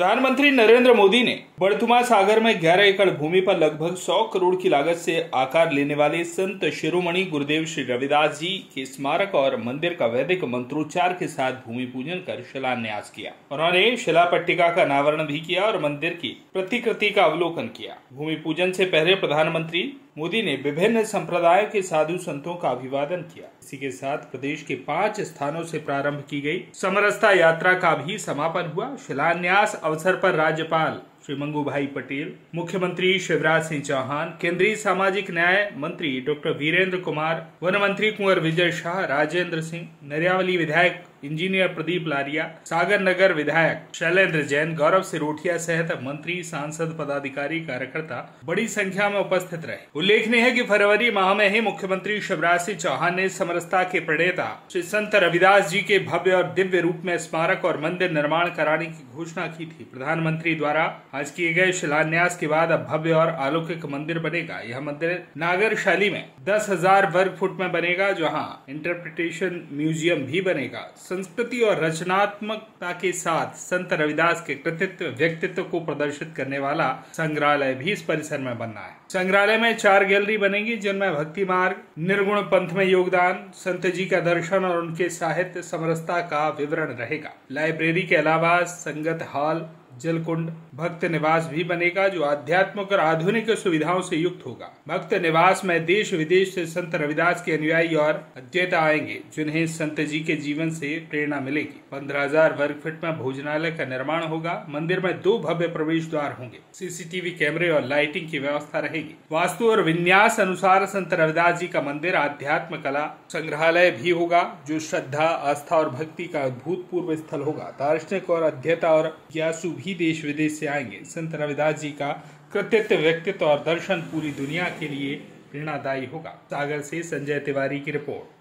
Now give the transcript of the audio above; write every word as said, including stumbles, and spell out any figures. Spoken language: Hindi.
प्रधानमंत्री नरेंद्र मोदी ने बढ़तुमा सागर में ग्यारह एकड़ भूमि पर लगभग सौ करोड़ की लागत से आकार लेने वाले संत शिरोमणि गुरुदेव श्री रविदास जी के स्मारक और मंदिर का वैदिक मंत्रोच्चार के साथ भूमि पूजन कर शिलान्यास किया। उन्होंने शिला पट्टिका का अनावरण भी किया और मंदिर की प्रतिकृति का अवलोकन किया। भूमि पूजन से पहले प्रधानमंत्री मोदी ने विभिन्न संप्रदाय के साधु संतों का अभिवादन किया। इसी के साथ प्रदेश के पांच स्थानों से प्रारंभ की गई समरसता यात्रा का भी समापन हुआ। शिलान्यास अवसर पर राज्यपाल श्री मंगू भाई पटेल, मुख्यमंत्री शिवराज सिंह चौहान, केंद्रीय सामाजिक न्याय मंत्री डॉक्टर वीरेंद्र कुमार, वन मंत्री कुंवर विजय शाह, राजेंद्र सिंह नरियावली विधायक इंजीनियर प्रदीप लारिया, सागर नगर विधायक शैलेंद्र जैन, गौरव सिरोठिया सहित मंत्री, सांसद, पदाधिकारी, कार्यकर्ता बड़ी संख्या में उपस्थित रहे। उल्लेखनीय है कि फरवरी माह में ही मुख्यमंत्री शिवराज सिंह चौहान ने समरसता के प्रणेता श्री संत रविदास जी के भव्य और दिव्य रूप में स्मारक और मंदिर निर्माण कराने की घोषणा की थी। प्रधानमंत्री द्वारा आज किए गए शिलान्यास के बाद अब भव्य और अलौकिक मंदिर बनेगा। यह मंदिर नागर शैली में दस हजार वर्ग फुट में बनेगा, जहाँ इंटरप्रिटेशन म्यूजियम भी बनेगा। संस्कृति और रचनात्मकता के साथ संत रविदास के कृतित्व व्यक्तित्व को प्रदर्शित करने वाला संग्रहालय भी इस परिसर में बनना है। संग्रहालय में चार गैलरी बनेगी, जिनमें भक्ति मार्ग, निर्गुण पंथ में योगदान, संत जी का दर्शन और उनके साहित्य समरसता का विवरण रहेगा। लाइब्रेरी के अलावा संगत हॉल, जलकुंड, भक्त निवास भी बनेगा, जो आध्यात्मिक और आधुनिक सुविधाओं से युक्त होगा। भक्त निवास में देश विदेश से संत रविदास के अनुयायी और अध्येता आएंगे, जिन्हें संत जी के जीवन से प्रेरणा मिलेगी। पंद्रह हजार वर्ग फीट में भोजनालय का निर्माण होगा। मंदिर में दो भव्य प्रवेश द्वार होंगे, सीसीटीवी कैमरे और लाइटिंग की व्यवस्था रहेगी। वास्तु और विन्यास अनुसार संत रविदास जी का मंदिर आध्यात्म कला संग्रहालय भी होगा, जो श्रद्धा, आस्था और भक्ति का अभूतपूर्व स्थल होगा। दार्शनिक और अध्येता और ज्ञासु भी देश विदेश से आएंगे। संत रविदास जी का कृतित्व, व्यक्तित्व और दर्शन पूरी दुनिया के लिए प्रेरणादायी होगा। सागर से संजय तिवारी की रिपोर्ट।